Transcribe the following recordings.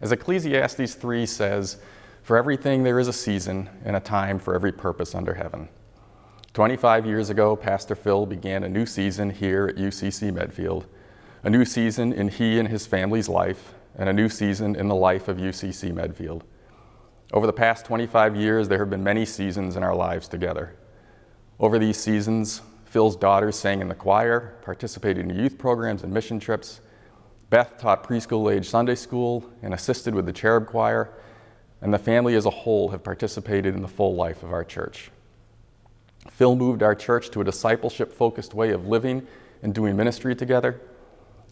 As Ecclesiastes 3 says, "For everything there is a season and a time for every purpose under heaven." 25 years ago, Pastor Phil began a new season here at UCC Medfield, a new season in he and his family's life, and a new season in the life of UCC Medfield. Over the past 25 years, there have been many seasons in our lives together. Over these seasons, Phil's daughters sang in the choir, participated in youth programs and mission trips. Beth taught preschool-age Sunday school and assisted with the Cherub Choir, and the family as a whole have participated in the full life of our church. Phil moved our church to a discipleship-focused way of living and doing ministry together.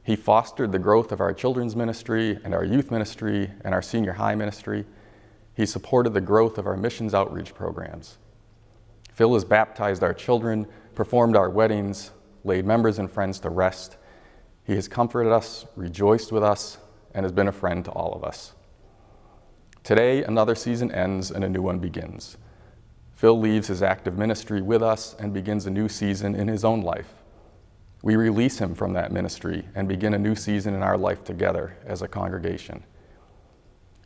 He fostered the growth of our children's ministry and our youth ministry and our senior high ministry. He supported the growth of our missions outreach programs. Phil has baptized our children, performed our weddings, laid members and friends to rest. He has comforted us, rejoiced with us, and has been a friend to all of us. Today, another season ends and a new one begins. Phil leaves his active ministry with us and begins a new season in his own life. We release him from that ministry and begin a new season in our life together as a congregation.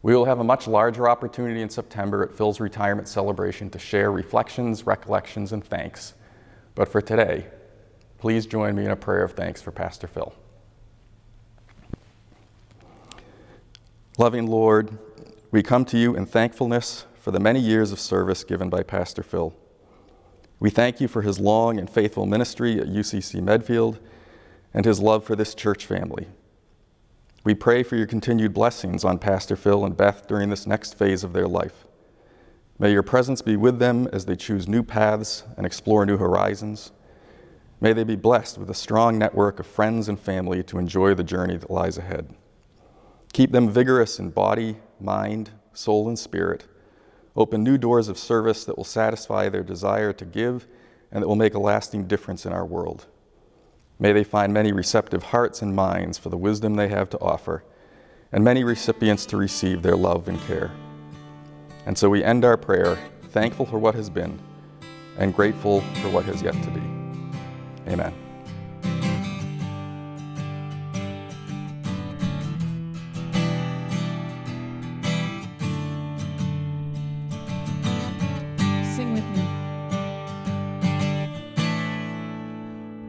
We will have a much larger opportunity in September at Phil's retirement celebration to share reflections, recollections, and thanks. But for today, please join me in a prayer of thanks for Pastor Phil. Loving Lord, we come to you in thankfulness for the many years of service given by Pastor Phil. We thank you for his long and faithful ministry at UCC Medfield and his love for this church family. We pray for your continued blessings on Pastor Phil and Beth during this next phase of their life. May your presence be with them as they choose new paths and explore new horizons. May they be blessed with a strong network of friends and family to enjoy the journey that lies ahead. Keep them vigorous in body, mind, soul, and spirit. Open new doors of service that will satisfy their desire to give and that will make a lasting difference in our world. May they find many receptive hearts and minds for the wisdom they have to offer, and many recipients to receive their love and care. And so we end our prayer, thankful for what has been and grateful for what has yet to be. Amen. Sing with me.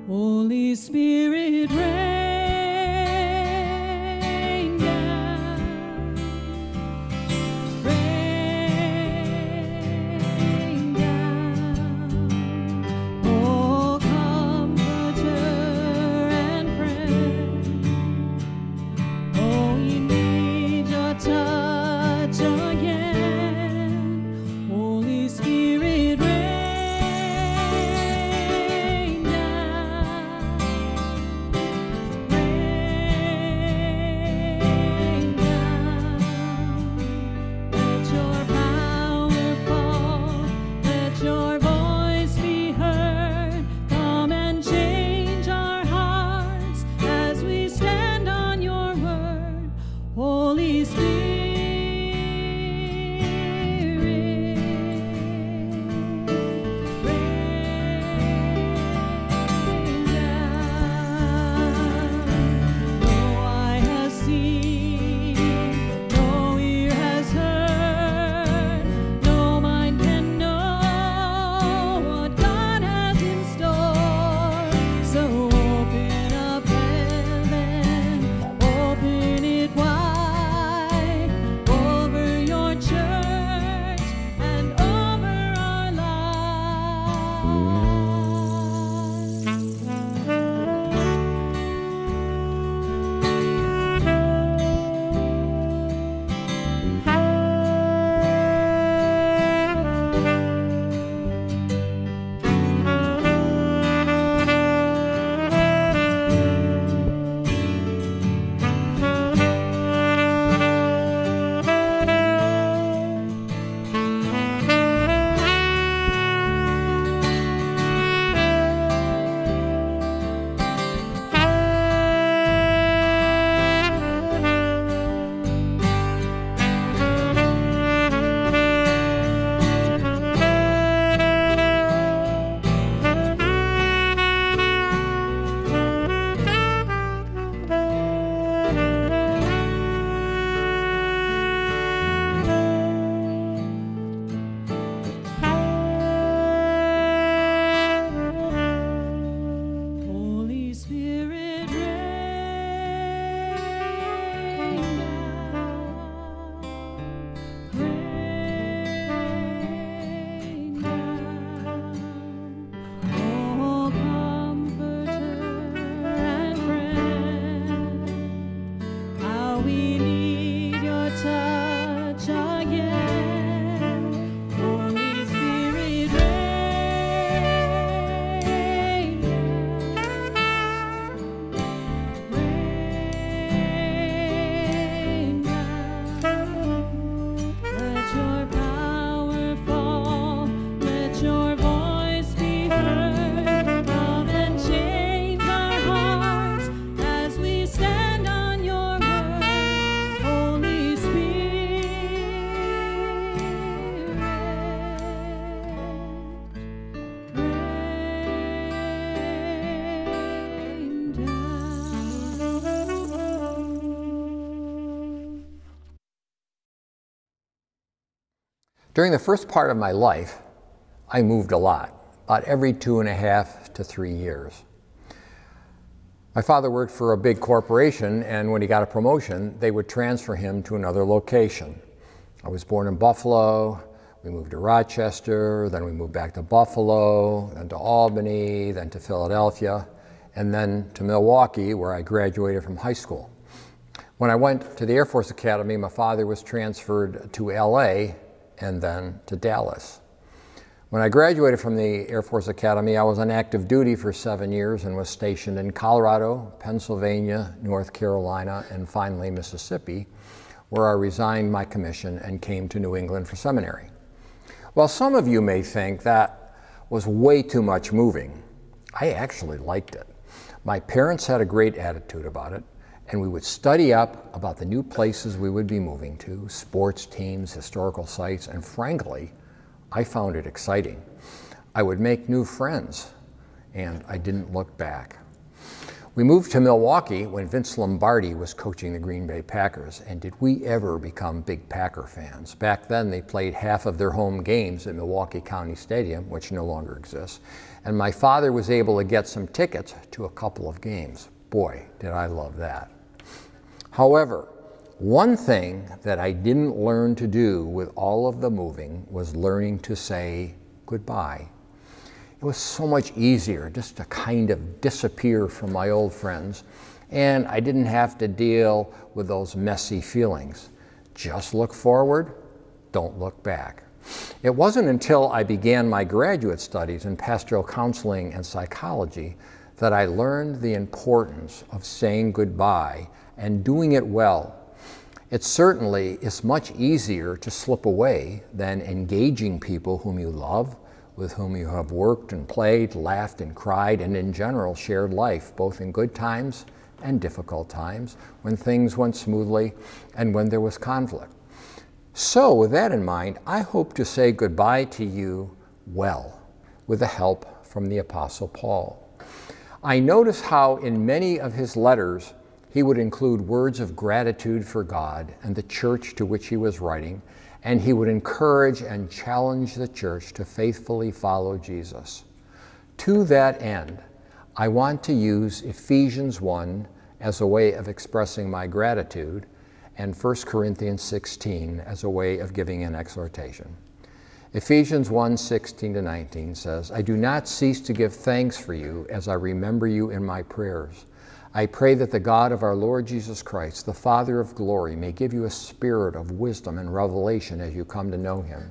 Holy Spirit, reign. During the first part of my life, I moved a lot, about every 2.5 to 3 years. My father worked for a big corporation, and when he got a promotion, they would transfer him to another location. I was born in Buffalo, we moved to Rochester, then we moved back to Buffalo, then to Albany, then to Philadelphia, and then to Milwaukee, where I graduated from high school. When I went to the Air Force Academy, my father was transferred to LA, and then to Dallas. When I graduated from the Air Force Academy, I was on active duty for 7 years and was stationed in Colorado, Pennsylvania, North Carolina, and finally Mississippi, where I resigned my commission and came to New England for seminary. While some of you may think that was way too much moving, I actually liked it. My parents had a great attitude about it, and we would study up about the new places we would be moving to, sports teams, historical sites, and frankly, I found it exciting. I would make new friends, and I didn't look back. We moved to Milwaukee when Vince Lombardi was coaching the Green Bay Packers, and did we ever become big Packer fans. Back then, they played half of their home games at Milwaukee County Stadium, which no longer exists, and my father was able to get some tickets to a couple of games. Boy, did I love that. However, one thing that I didn't learn to do with all of the moving was learning to say goodbye. It was so much easier just to kind of disappear from my old friends, and I didn't have to deal with those messy feelings. Just look forward, don't look back. It wasn't until I began my graduate studies in pastoral counseling and psychology that I learned the importance of saying goodbye and doing it well. It certainly is much easier to slip away than engaging people whom you love, with whom you have worked and played, laughed and cried, and in general shared life, both in good times and difficult times, when things went smoothly and when there was conflict. So with that in mind, I hope to say goodbye to you well, with the help from the Apostle Paul. I notice how in many of his letters, he would include words of gratitude for God and the church to which he was writing, and he would encourage and challenge the church to faithfully follow Jesus. To that end, I want to use Ephesians 1 as a way of expressing my gratitude and 1 Corinthians 16 as a way of giving an exhortation. Ephesians 1:16-19 says, I do not cease to give thanks for you as I remember you in my prayers. I pray that the God of our Lord Jesus Christ, the Father of glory, may give you a spirit of wisdom and revelation as you come to know him,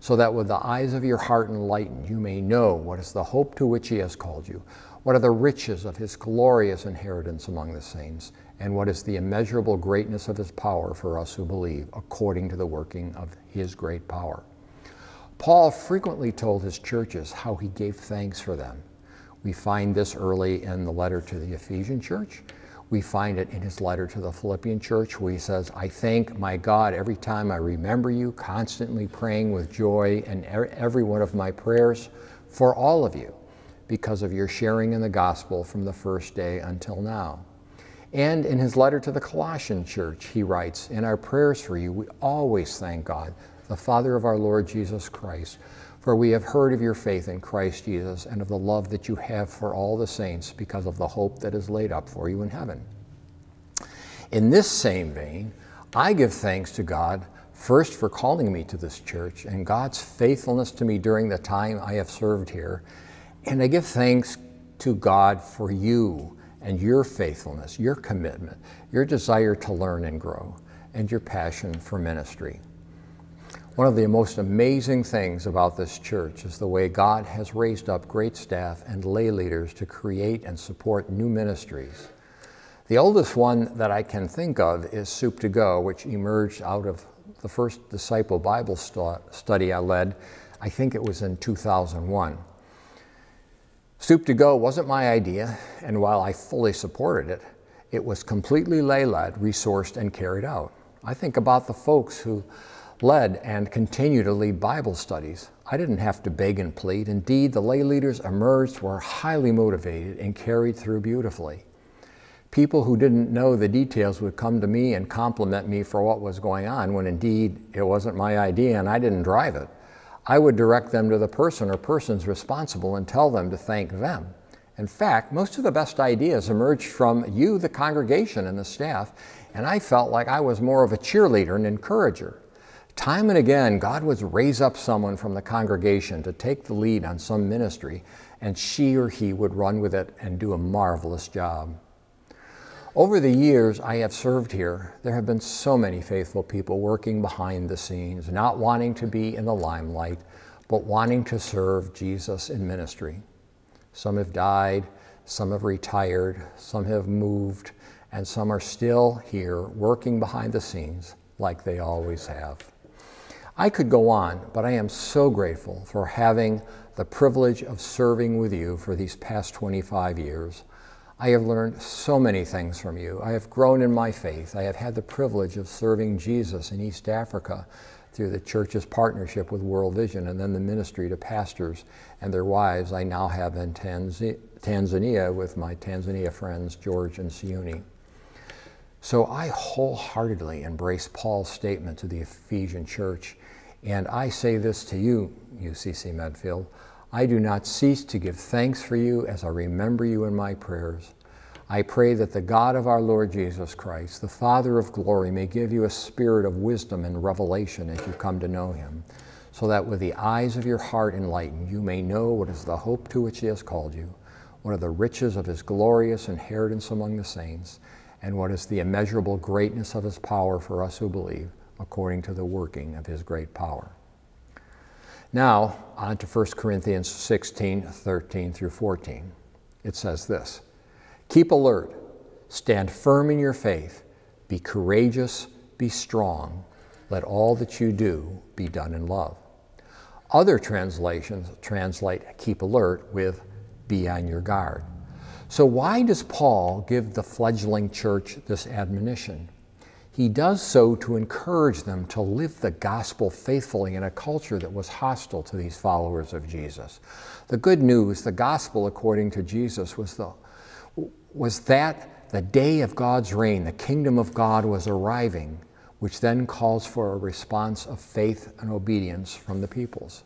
so that with the eyes of your heart enlightened, you may know what is the hope to which he has called you, what are the riches of his glorious inheritance among the saints, and what is the immeasurable greatness of his power for us who believe, according to the working of his great power. Paul frequently told his churches how he gave thanks for them. We find this early in the letter to the Ephesian church. We find it in his letter to the Philippian church, where he says, I thank my God every time I remember you, constantly praying with joy in every one of my prayers for all of you, because of your sharing in the gospel from the first day until now. And in his letter to the Colossian church, he writes, in our prayers for you, we always thank God, the Father of our Lord Jesus Christ, for we have heard of your faith in Christ Jesus and of the love that you have for all the saints because of the hope that is laid up for you in heaven. In this same vein, I give thanks to God first for calling me to this church and God's faithfulness to me during the time I have served here. And I give thanks to God for you and your faithfulness, your commitment, your desire to learn and grow, and your passion for ministry. One of the most amazing things about this church is the way God has raised up great staff and lay leaders to create and support new ministries. The oldest one that I can think of is Soup to Go, which emerged out of the first disciple Bible study I led. I think it was in 2001. Soup to Go wasn't my idea, and while I fully supported it, it was completely lay-led, resourced, and carried out. I think about the folks who led and continue to lead Bible studies. I didn't have to beg and plead. Indeed, the lay leaders emerged were highly motivated and carried through beautifully. People who didn't know the details would come to me and compliment me for what was going on when indeed it wasn't my idea and I didn't drive it. I would direct them to the person or persons responsible and tell them to thank them. In fact, most of the best ideas emerged from you, the congregation, and the staff, and I felt like I was more of a cheerleader and encourager. Time and again, God would raise up someone from the congregation to take the lead on some ministry, and she or he would run with it and do a marvelous job. Over the years I have served here, there have been so many faithful people working behind the scenes, not wanting to be in the limelight, but wanting to serve Jesus in ministry. Some have died, some have retired, some have moved, and some are still here working behind the scenes like they always have. I could go on, but I am so grateful for having the privilege of serving with you for these past 25 years. I have learned so many things from you. I have grown in my faith. I have had the privilege of serving Jesus in East Africa through the church's partnership with World Vision and then the ministry to pastors and their wives I now have in Tanzania with my Tanzania friends, George and Siuni. So I wholeheartedly embrace Paul's statement to the Ephesian church, and I say this to you, UCC Medfield, I do not cease to give thanks for you as I remember you in my prayers. I pray that the God of our Lord Jesus Christ, the Father of glory, may give you a spirit of wisdom and revelation as you come to know him, so that with the eyes of your heart enlightened, you may know what is the hope to which he has called you, what are the riches of his glorious inheritance among the saints, and what is the immeasurable greatness of his power for us who believe, according to the working of his great power. Now, on to 1 Corinthians 16:13-14. It says this, keep alert, stand firm in your faith, be courageous, be strong, let all that you do be done in love. Other translations translate keep alert with be on your guard. So why does Paul give the fledgling church this admonition? He does so to encourage them to live the gospel faithfully in a culture that was hostile to these followers of Jesus. The good news, the gospel according to Jesus, was that the day of God's reign, the kingdom of God was arriving, which then calls for a response of faith and obedience from the peoples.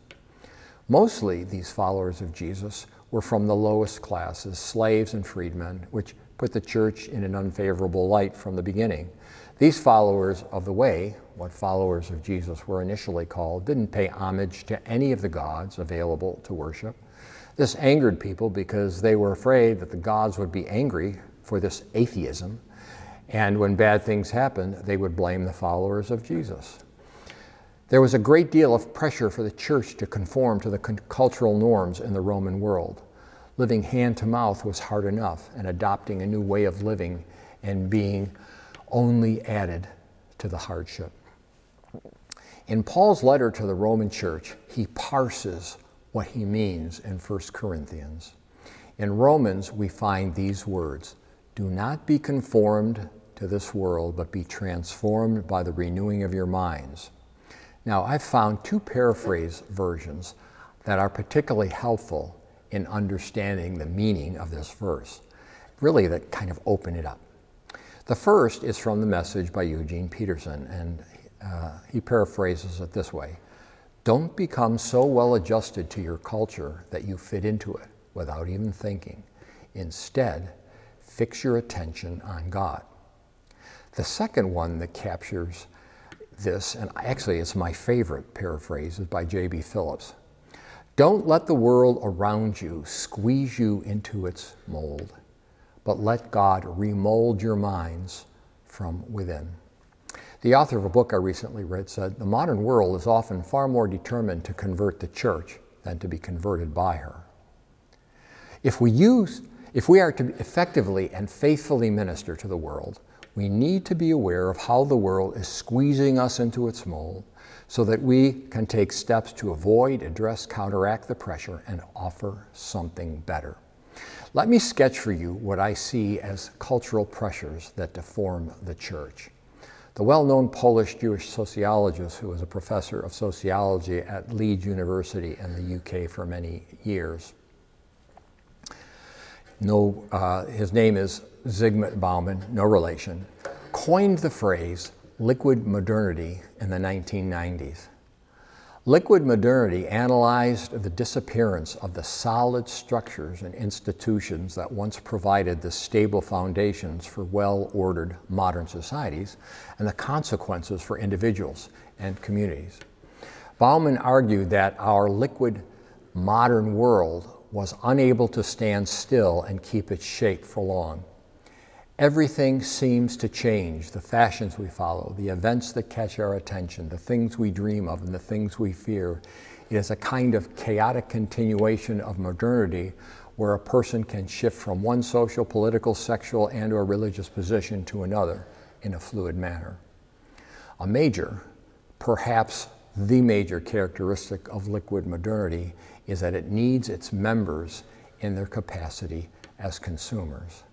Mostly, these followers of Jesus were from the lowest classes, slaves and freedmen, which put the church in an unfavorable light from the beginning. These followers of the way, what followers of Jesus were initially called, didn't pay homage to any of the gods available to worship. This angered people because they were afraid that the gods would be angry for this atheism, and when bad things happened, they would blame the followers of Jesus. There was a great deal of pressure for the church to conform to the cultural norms in the Roman world. Living hand to mouth was hard enough, and adopting a new way of living and being only added to the hardship. In Paul's letter to the Roman church, he parses what he means in 1 Corinthians. In Romans, we find these words, "Do not be conformed to this world, but be transformed by the renewing of your minds." Now, I've found two paraphrase versions that are particularly helpful in understanding the meaning of this verse, really that kind of open it up. The first is from The Message by Eugene Peterson, and he paraphrases it this way, "Don't become so well adjusted to your culture that you fit into it without even thinking. Instead, fix your attention on God." The second one that captures this, and actually it's my favorite paraphrase, is by J.B. Phillips. "Don't let the world around you squeeze you into its mold, but let God remold your minds from within." The author of a book I recently read said, "The modern world is often far more determined to convert the church than to be converted by her." If we are to effectively and faithfully minister to the world, we need to be aware of how the world is squeezing us into its mold so that we can take steps to avoid, address, counteract the pressure, and offer something better. Let me sketch for you what I see as cultural pressures that deform the church. The well-known Polish Jewish sociologist who was a professor of sociology at Leeds University in the UK for many years, his name is Zygmunt Bauman, no relation, coined the phrase liquid modernity in the 1990s. Liquid modernity analyzed the disappearance of the solid structures and institutions that once provided the stable foundations for well-ordered modern societies and the consequences for individuals and communities. Bauman argued that our liquid modern world was unable to stand still and keep its shape for long. Everything seems to change, the fashions we follow, the events that catch our attention, the things we dream of, and the things we fear. It is a kind of chaotic continuation of modernity where a person can shift from one social, political, sexual, and/or religious position to another in a fluid manner. A major, perhaps the major characteristic of liquid modernity is that it needs its members in their capacity as consumers.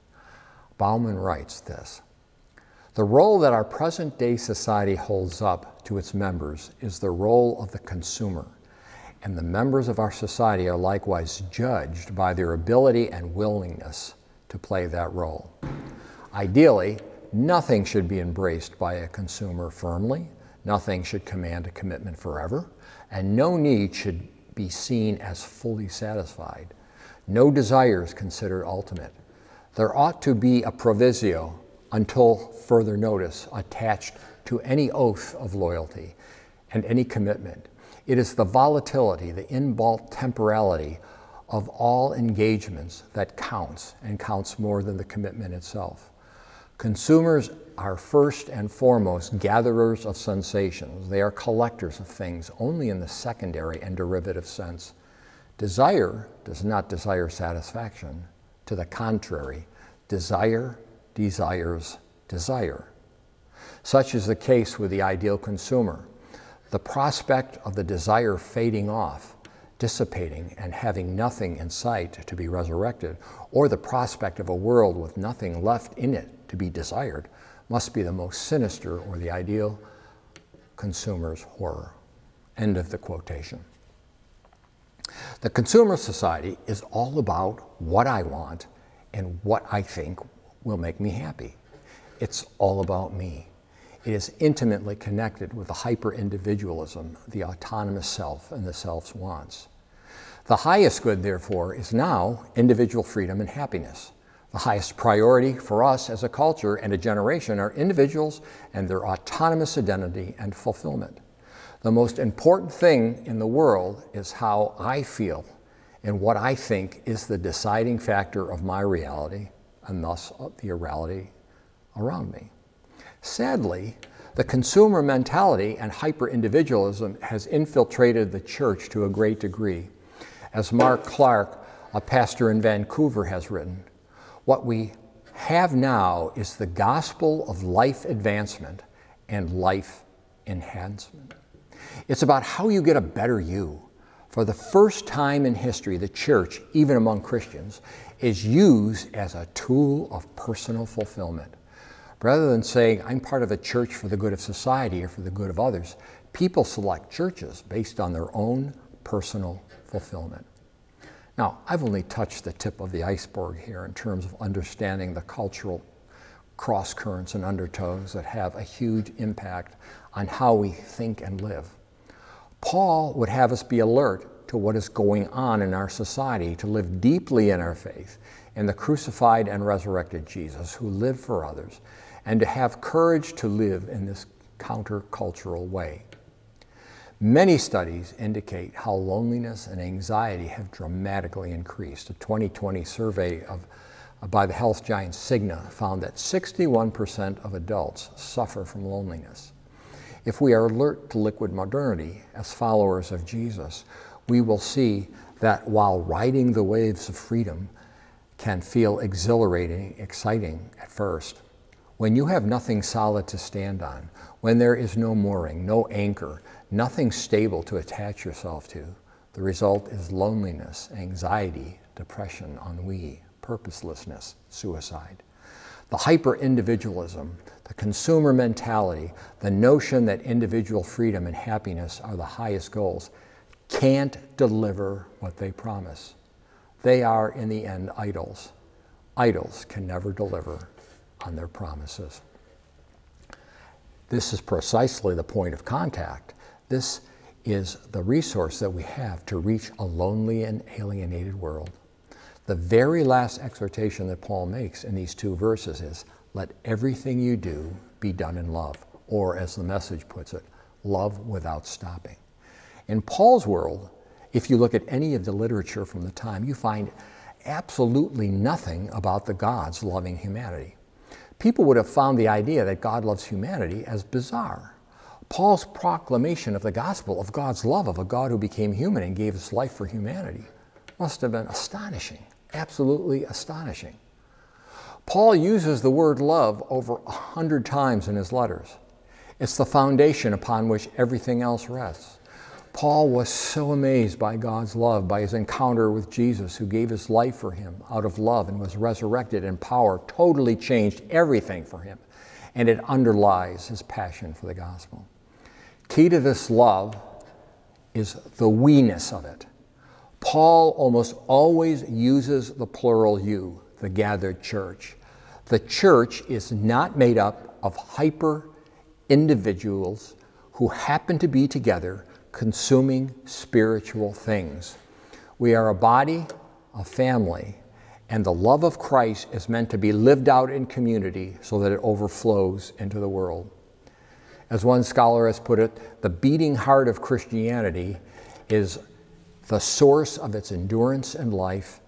Bauman writes this, "The role that our present-day society holds up to its members is the role of the consumer, and the members of our society are likewise judged by their ability and willingness to play that role. Ideally, nothing should be embraced by a consumer firmly, nothing should command a commitment forever, and no need should be seen as fully satisfied. No desires considered ultimate. There ought to be a proviso, until further notice, attached to any oath of loyalty and any commitment. It is the volatility, the in bulk temporality of all engagements that counts, and counts more than the commitment itself. Consumers are first and foremost gatherers of sensations. They are collectors of things only in the secondary and derivative sense. Desire does not desire satisfaction. To the contrary, desire desires desire. Such is the case with the ideal consumer. The prospect of the desire fading off, dissipating, and having nothing in sight to be resurrected, or the prospect of a world with nothing left in it to be desired, must be the most sinister, or the ideal consumer's horror." End of the quotation. The consumer society is all about what I want and what I think will make me happy. It's all about me. It is intimately connected with the hyper-individualism, the autonomous self, and the self's wants. The highest good, therefore, is now individual freedom and happiness, The highest priority for us as a culture and a generation are individuals and their autonomous identity and fulfillment. The most important thing in the world is how I feel and what I think is the deciding factor of my reality and thus the reality around me. Sadly, the consumer mentality and hyper-individualism has infiltrated the church to a great degree. As Mark Clark, a pastor in Vancouver, has written, what we have now is the gospel of life advancement and life enhancement. It's about how you get a better you. For the first time in history, the church, even among Christians, is used as a tool of personal fulfillment. Rather than saying, I'm part of a church for the good of society or for the good of others, people select churches based on their own personal fulfillment. Now, I've only touched the tip of the iceberg here in terms of understanding the cultural cross-currents and undertones that have a huge impact on how we think and live. Paul would have us be alert to what is going on in our society, to live deeply in our faith in the crucified and resurrected Jesus who lived for others, and to have courage to live in this counter-cultural way. Many studies indicate how loneliness and anxiety have dramatically increased. A 2020 survey by the health giant Cigna found that 61% of adults suffer from loneliness. If we are alert to liquid modernity as followers of Jesus, we will see that while riding the waves of freedom can feel exhilarating, exciting at first, when you have nothing solid to stand on, when there is no mooring, no anchor, nothing stable to attach yourself to, the result is loneliness, anxiety, depression, ennui, purposelessness, suicide. The hyper-individualism, the consumer mentality, the notion that individual freedom and happiness are the highest goals can't deliver what they promise. They are, in the end, idols. Idols can never deliver on their promises. This is precisely the point of contact. This is the resource that we have to reach a lonely and alienated world. The very last exhortation that Paul makes in these two verses is, let everything you do be done in love, or as the Message puts it, love without stopping. In Paul's world, if you look at any of the literature from the time, you find absolutely nothing about the gods loving humanity. People would have found the idea that God loves humanity as bizarre. Paul's proclamation of the gospel of God's love of a God who became human and gave his life for humanity must have been astonishing. Absolutely astonishing. Paul uses the word love over 100 times in his letters. It's the foundation upon which everything else rests. Paul was so amazed by God's love, by his encounter with Jesus, who gave his life for him out of love and was resurrected in power, totally changed everything for him, and it underlies his passion for the gospel. Key to this love is the we-ness of it. Paul almost always uses the plural you, the gathered church. The church is not made up of hyper-individuals who happen to be together consuming spiritual things. We are a body, a family, and the love of Christ is meant to be lived out in community so that it overflows into the world. As one scholar has put it, the beating heart of Christianity is the source of its endurance and life,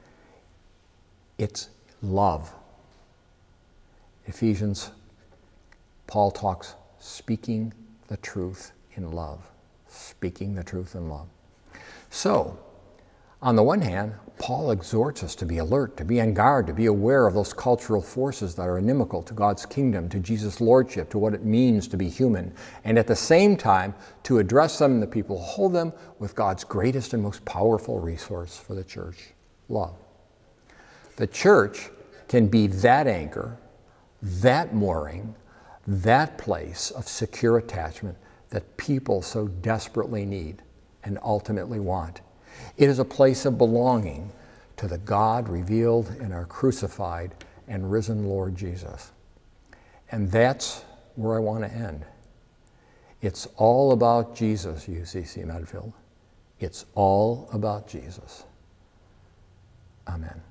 its love. Ephesians, Paul talks, speaking the truth in love. Speaking the truth in love. So, on the one hand, Paul exhorts us to be alert, to be on guard, to be aware of those cultural forces that are inimical to God's kingdom, to Jesus' lordship, to what it means to be human, and at the same time, to address them and the people who hold them with God's greatest and most powerful resource for the church, love. The church can be that anchor, that mooring, that place of secure attachment that people so desperately need and ultimately want. It is a place of belonging to the God revealed in our crucified and risen Lord Jesus. And that's where I want to end. It's all about Jesus, UCC Medfield. It's all about Jesus. Amen.